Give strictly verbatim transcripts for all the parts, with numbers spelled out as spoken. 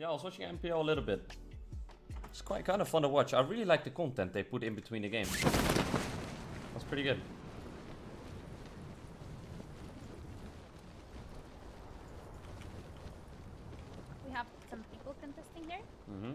Yeah, I was watching M P L a little bit. It's quite kind of fun to watch. I really like the content they put in between the games. That's pretty good. We have some people contesting here. Mm-hmm.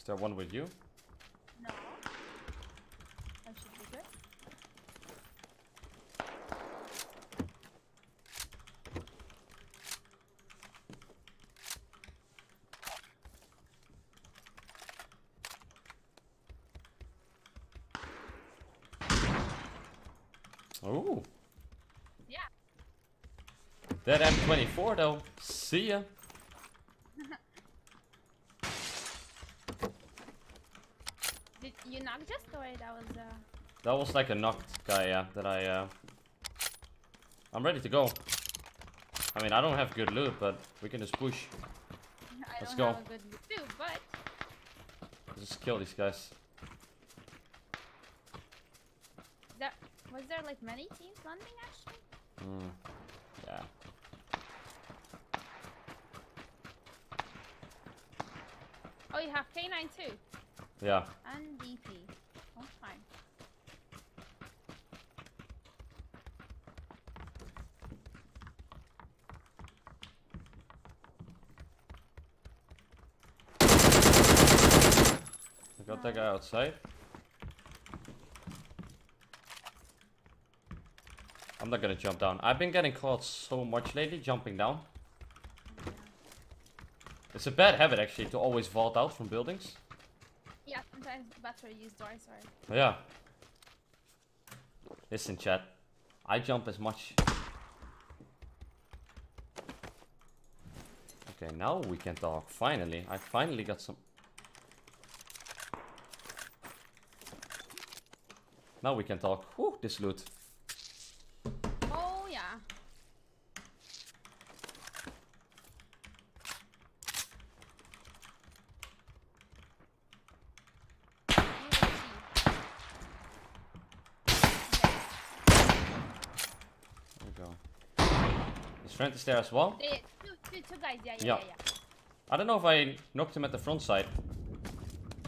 Is there one with you? No. That should be good. Oh. Yeah. That M twenty-four though. See ya. You knocked just the way that was uh That was like a knocked guy, yeah, that I uh I'm ready to go. I mean I don't have good loot, but we can just push. I Let's don't go. Have a good loot too, but let's just kill these guys. That was there like many teams landing actually? Mm. Yeah. Oh, you have K nine too. Yeah. And D P. Oh, fine. I got that guy outside. I'm not gonna jump down. I've been getting caught so much lately jumping down. Yeah. It's a bad habit actually to always vault out from buildings. Yeah, sometimes better use doors or... Yeah. Listen, chat. I jump as much. Okay, now we can talk. Finally. I finally got some... Now we can talk. Whew, this loot. Oh, yeah. Friend is there as well. They, two, two, two guys, yeah, yeah, yeah. yeah, yeah. I don't know if I knocked him at the front side.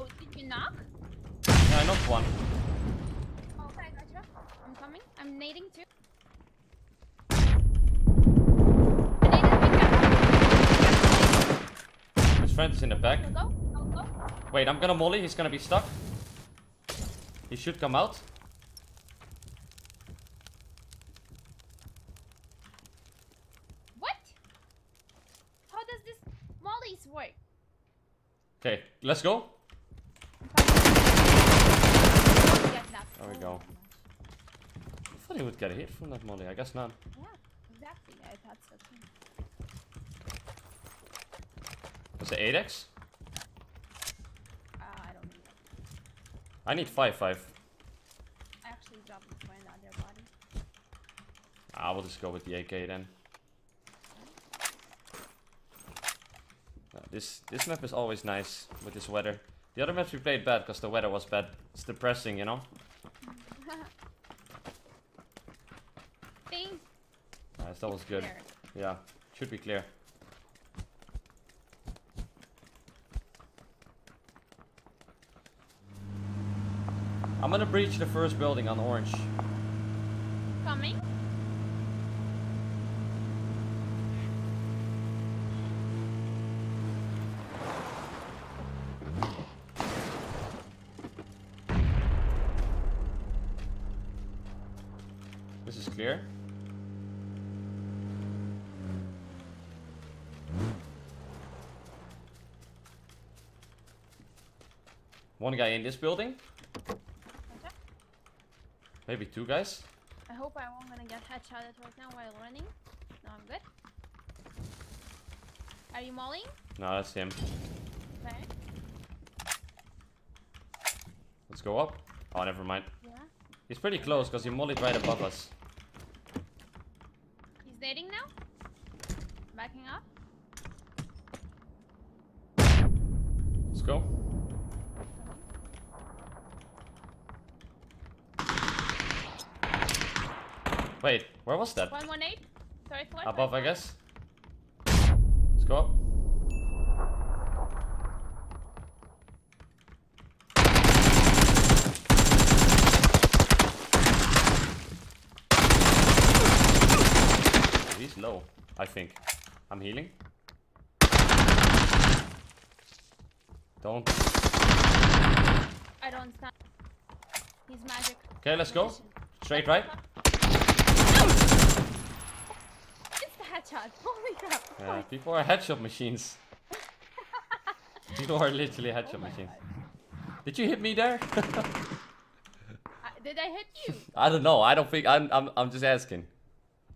Oh, did you knock? Yeah, I knocked one. Oh, okay, I got you. I'm coming. I'm nading too. His friend is in the back. I'll go. I'll go. Wait, I'm gonna molly. He's gonna be stuck. He should come out. Okay, let's go. There we go. I thought he would get a hit from that molly. I guess not. Yeah, exactly. I thought so too. Was it eight X? Uh, I don't need it. I need five five. I actually dropped the point on their body. I will just go with the A K then. This this map is always nice with this weather. The other maps we played bad because the weather was bad. It's depressing, you know. Bing. Nice, that was good. Clear. Yeah, should be clear. I'm gonna breach the first building on orange. Coming. This is clear. One guy in this building. Maybe two guys. I hope I won't gonna get headshotted right now while running. No, I'm good. Are you mollying? No, that's him. Okay. Let's go up. Oh, never mind. Yeah. He's pretty close because he mollied right above us. He's dating now? Backing up? Let's go. Wait, where was that? one one eight? Sorry, floor, above, I guess. Let's go up. He's low, I think. I'm healing. Don't. I don't stand. He's magic. Okay, let's go. Straight right. Headshot. Holy crap. Yeah, people are headshot machines. People are literally headshot oh machines. God. Did you hit me there? uh, did I hit you? I don't know. I don't think. I'm. I'm. I'm just asking.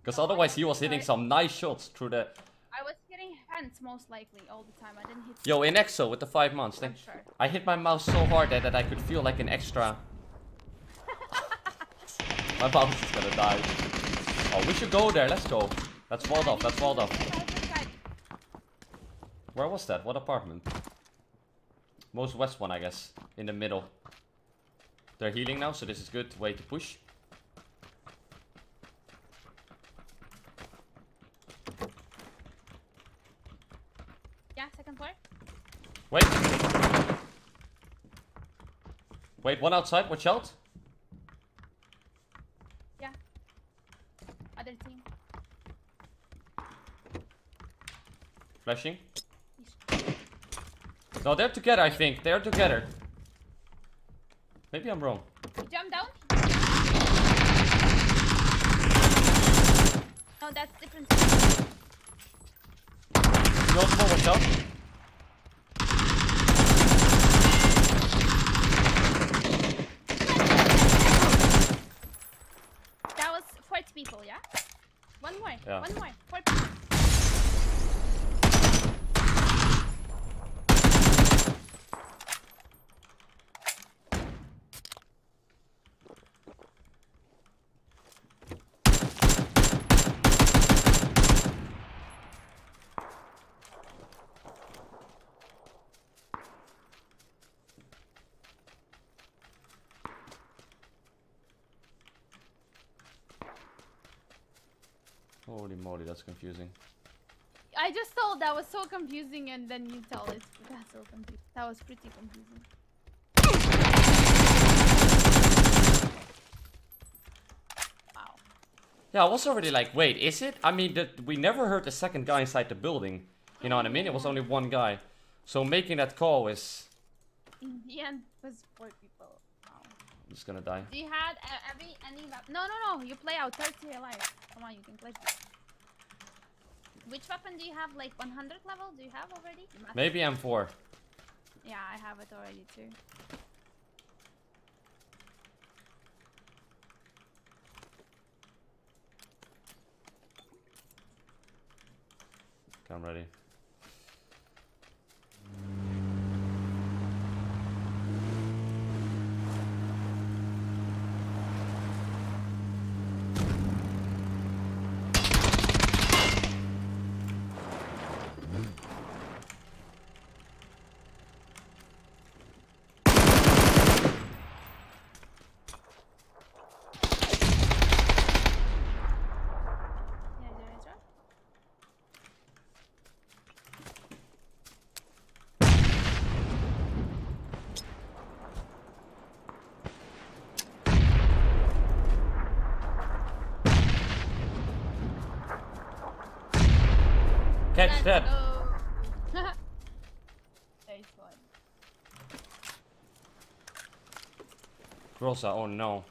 Because no, otherwise, he was hitting sorry. some nice shots through the. I was hitting hands most likely all the time. I didn't hit. Yo, in EXO with the five months. Thank sure. I hit my mouse so hard that, that I could feel like an extra. My mouse is gonna die. Oh, we should go there. Let's go. That's walled off, that's walled off. Where was that? What apartment? Most west one, I guess. In the middle. They're healing now, so this is good way to push. Yeah, second floor. Wait. Wait, one outside, watch out. Yeah. Other team. Flashing. No, they're together, I think. They're together. Maybe I'm wrong. You jump down? No, that's different. You also know what's up? That was four people, yeah? One more. Yeah. One more. Four people. Holy moly, that's confusing. I just told that was so confusing, and then you tell it. That's so confusing. That was pretty confusing. Wow. Yeah, I was already like, wait, is it? I mean, the, we never heard the second guy inside the building. You know what I mean? It was only one guy. So making that call is... In the end, it was four people. Wow. I'm just gonna die. Do you have uh, every, any weapon? No, no, no. You play out thirty alive. Come on, you can play this. Which weapon do you have? Like one hundred level? Do you have already? Maybe M four. Yeah, I have it already too. Okay, I'm ready. Catch that! Nice one. Groza, oh no.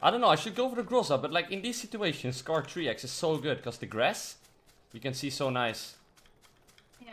I don't know, I should go for the Groza, but like in these situations, Scar three X is so good because the grass, you can see so nice. Yeah.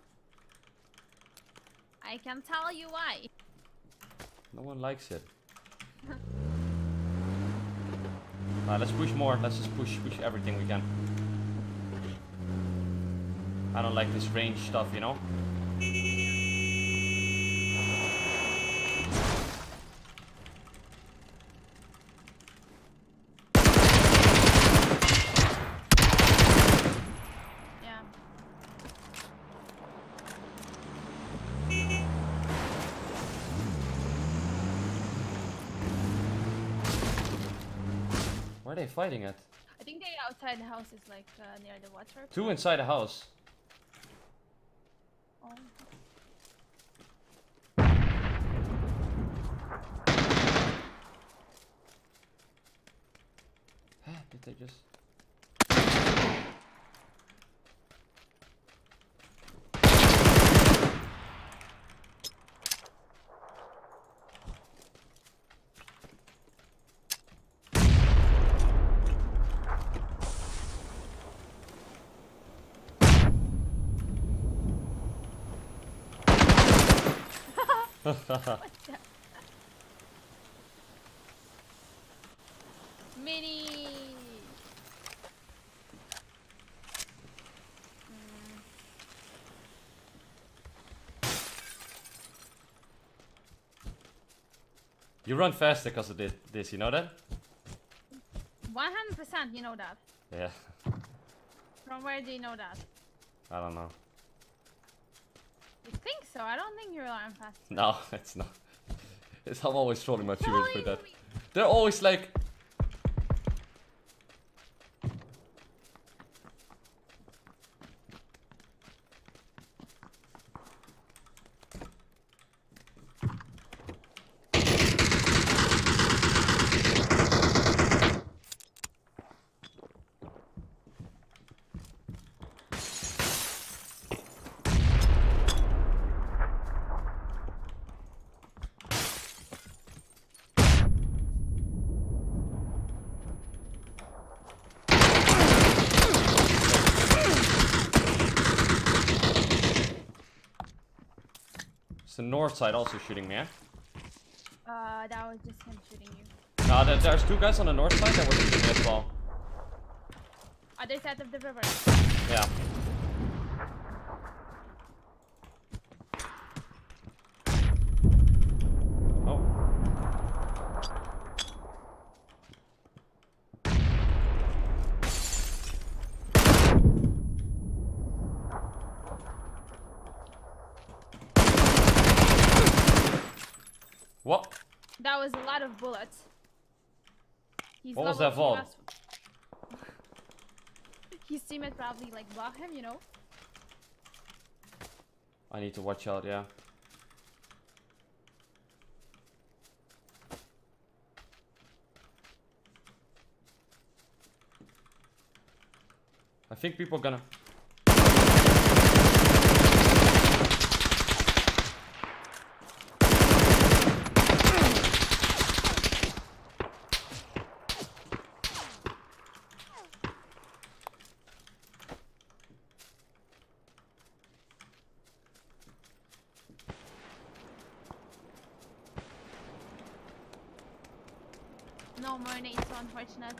I can tell you why. No one likes it. Alright, let's push more. Let's just push, push everything we can. I don't like this range stuff, you know? Where are they fighting at? I think they outside the house is like uh, near the water. Two inside the house. Oh. Did they just... Mini. Mm. You run faster because of this, this, you know that? one hundred percent you know that. Yeah. From where do you know that? I don't know. You think so? I don't think you're lying fast. No, it's not. It's, I'm always trolling my viewers for that. They're always like... The north side also shooting me, eh? Uh, that was just him shooting you. Nah, there, there's two guys on the north side that were shooting me as well. Other side of the river. Yeah. What? That was a lot of bullets. He's what was that vault? Last... His teammate probably like blocked him, you know? I need to watch out, yeah. I think people are gonna... No more nades, so unfortunate.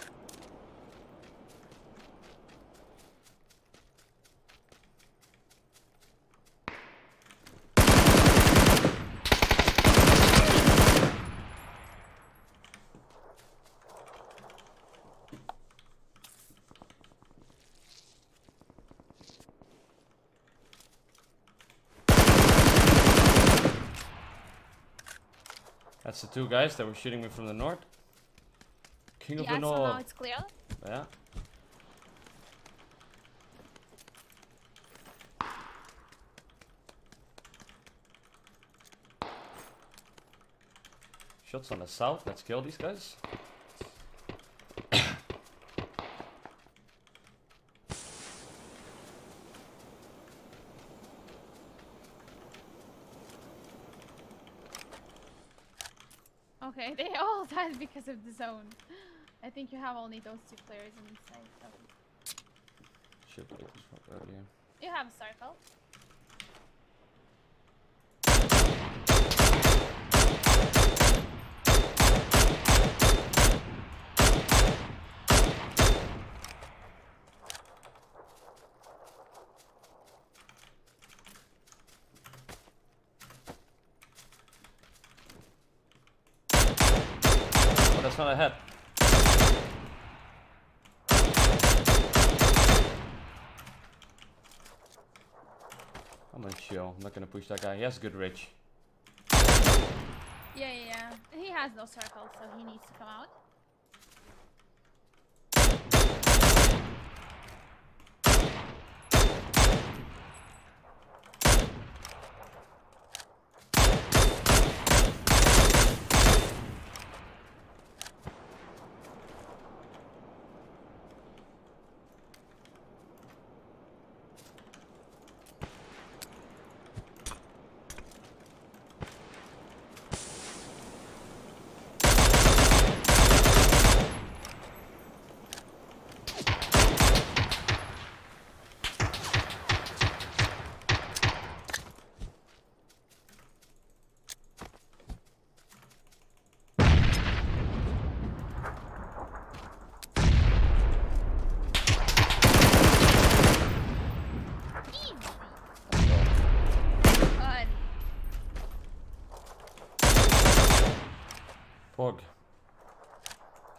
That's the two guys that were shooting me from the north. King of the North. Yeah, so now it's clear. Yeah. Shots on the south. Let's kill these guys. Okay, they all died because of the zone. I think you have only those two players inside. So. Should be right here. You have a circle. That's not a head. I'm gonna chill. I'm not gonna push that guy. He has good reach. Yeah, yeah, yeah. He has no circle, so he needs to come out.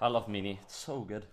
I love Mini, it's so good.